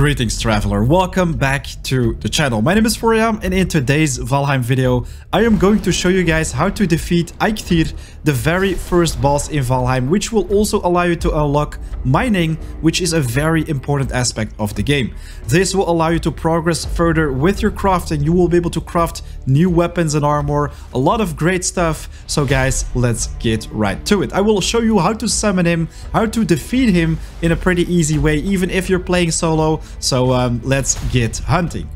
Greetings traveler, welcome back to the channel. My name is 04AM and in today's Valheim video I am going to show you guys how to defeat Eikthyr, the very first boss in Valheim, which will also allow you to unlock mining, which is a very important aspect of the game. This will allow you to progress further with your crafting. You will be able to craft new weapons and armor, a lot of great stuff. So guys, let's get right to it. I will show you how to summon him, how to defeat him in a pretty easy way, even if you're playing solo. So let's get hunting.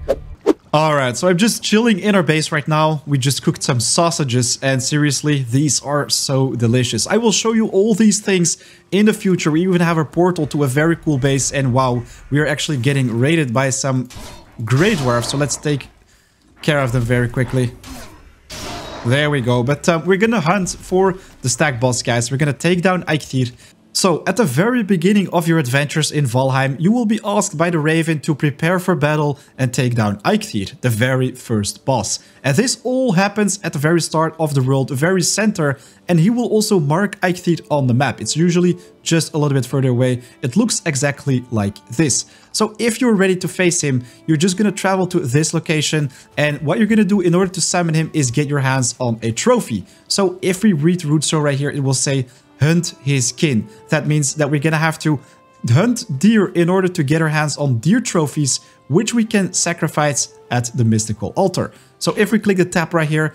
Alright, so I'm just chilling in our base right now. We just cooked some sausages and seriously, these are so delicious. I will show you all these things in the future. We even have a portal to a very cool base and wow, we are actually getting raided by some great dwarves. So let's take care of them very quickly. There we go. But we're gonna hunt for the stack boss, guys. We're gonna take down Eikthyr. So, at the very beginning of your adventures in Valheim, you will be asked by the Raven to prepare for battle and take down Eikthyr, the very first boss. And this all happens at the very start of the world, the very center, and he will also mark Eikthyr on the map. It's usually just a little bit further away. It looks exactly like this. So if you're ready to face him, you're just going to travel to this location, and what you're going to do in order to summon him is get your hands on a trophy. So if we read Rootso right here, it will say hunt his kin. That means that we're going to have to hunt deer in order to get our hands on deer trophies, which we can sacrifice at the mystical altar. So if we click the tab right here,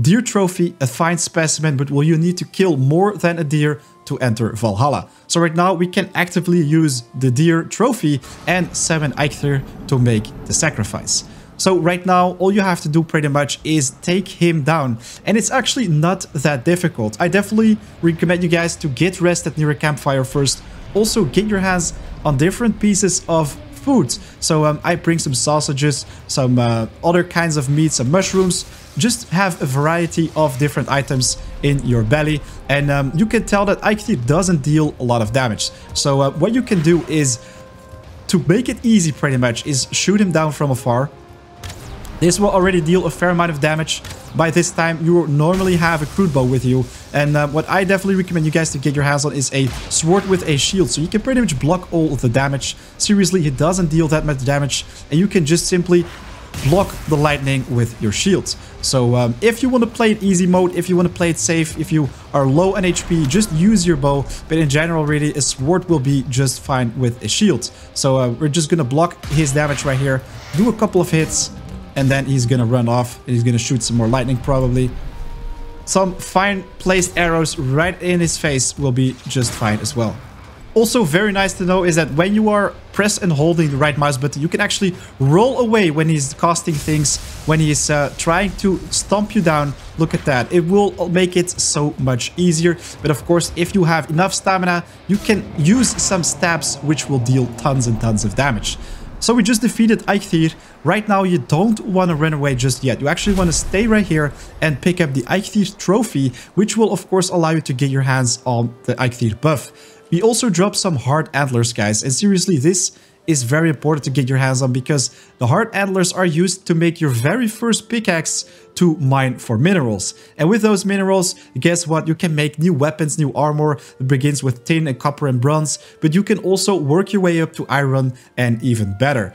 deer trophy, a fine specimen, but will you need to kill more than a deer to enter Valhalla. So right now we can actively use the deer trophy and summon Eikthyr to make the sacrifice. So right now, all you have to do pretty much is take him down. And it's actually not that difficult. I definitely recommend you guys to get rested near a campfire first. Also, get your hands on different pieces of food. So I bring some sausages, some other kinds of meat, some mushrooms. Just have a variety of different items in your belly. And you can tell that Eikthyr doesn't deal a lot of damage. So what you can do is, to make it easy pretty much, is shoot him down from afar. This will already deal a fair amount of damage. By this time, you will normally have a crude bow with you. And what I definitely recommend you guys to get your hands on is a sword with a shield. So you can pretty much block all of the damage. Seriously, it doesn't deal that much damage. And you can just simply block the lightning with your shield. So if you want to play it easy mode, if you want to play it safe, if you are low on HP, just use your bow. But in general, really, a sword will be just fine with a shield. So we're just going to block his damage right here. Do a couple of hits. And then he's gonna run off and he's gonna shoot some more lightning probably. Some fine placed arrows right in his face will be just fine as well. Also very nice to know is that when you are press and holding the right mouse button, you can actually roll away when he's casting things, when he's trying to stomp you down. Look at that. It will make it so much easier. But of course, if you have enough stamina, you can use some stabs which will deal tons and tons of damage. So we just defeated Eikthyr. Right now you don't want to run away just yet. You actually want to stay right here and pick up the Eikthyr trophy, which will of course allow you to get your hands on the Eikthyr buff. We also dropped some Hard Antlers, guys, and seriously this is very important to get your hands on because the Hard Antlers are used to make your very first pickaxe to mine for minerals. And with those minerals, guess what? You can make new weapons, new armor. It begins with tin and copper and bronze, but you can also work your way up to iron and even better.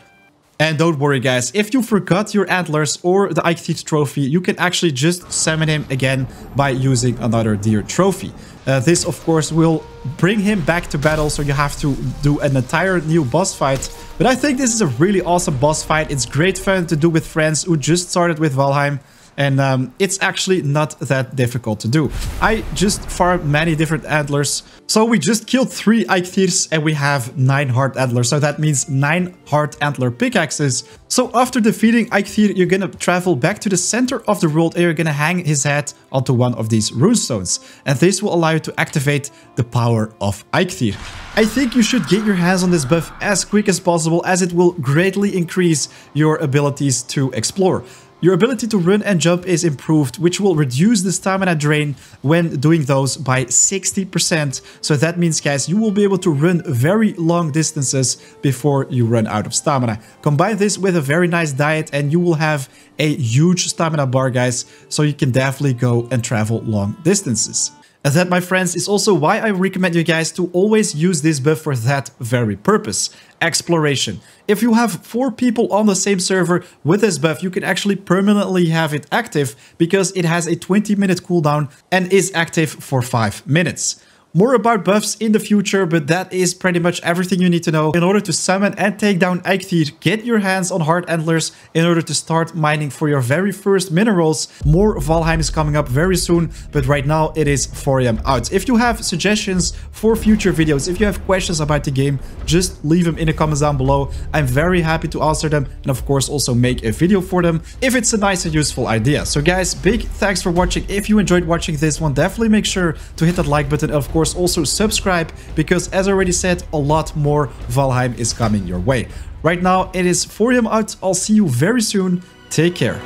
And don't worry guys, if you forgot your antlers or the Eikthyr trophy, you can actually just summon him again by using another deer trophy. This of course will bring him back to battle, so you have to do an entire new boss fight. But I think this is a really awesome boss fight. It's great fun to do with friends who just started with Valheim. And it's actually not that difficult to do. I just farmed many different antlers. So we just killed 3 Eikthyrs and we have 9 Hard Antlers. So that means 9 Hard Antler pickaxes. So after defeating Eikthyr, you're gonna travel back to the center of the world and you're gonna hang his head onto one of these runestones. And this will allow you to activate the power of Eikthyr. I think you should get your hands on this buff as quick as possible as it will greatly increase your abilities to explore. Your ability to run and jump is improved, which will reduce the stamina drain when doing those by 60%. So that means, guys, you will be able to run very long distances before you run out of stamina. Combine this with a very nice diet and you will have a huge stamina bar, guys, so you can definitely go and travel long distances. And that, my friends, is also why I recommend you guys to always use this buff for that very purpose. Exploration. If you have 4 people on the same server with this buff, you can actually permanently have it active because it has a 20-minute cooldown and is active for 5 minutes. More about buffs in the future, but that is pretty much everything you need to know in order to summon and take down Eikthyr. Get your hands on Hard Antlers in order to start mining for your very first minerals. More Valheim is coming up very soon, but right now it is 04AM out. If you have suggestions for future videos, if you have questions about the game, just leave them in the comments down below. I'm very happy to answer them and of course also make a video for them if it's a nice and useful idea. So guys, big thanks for watching. If you enjoyed watching this one, definitely make sure to hit that like button and of course also subscribe, because as already said, a lot more Valheim is coming your way. Right now it is 04AM out. I'll see you very soon. Take care.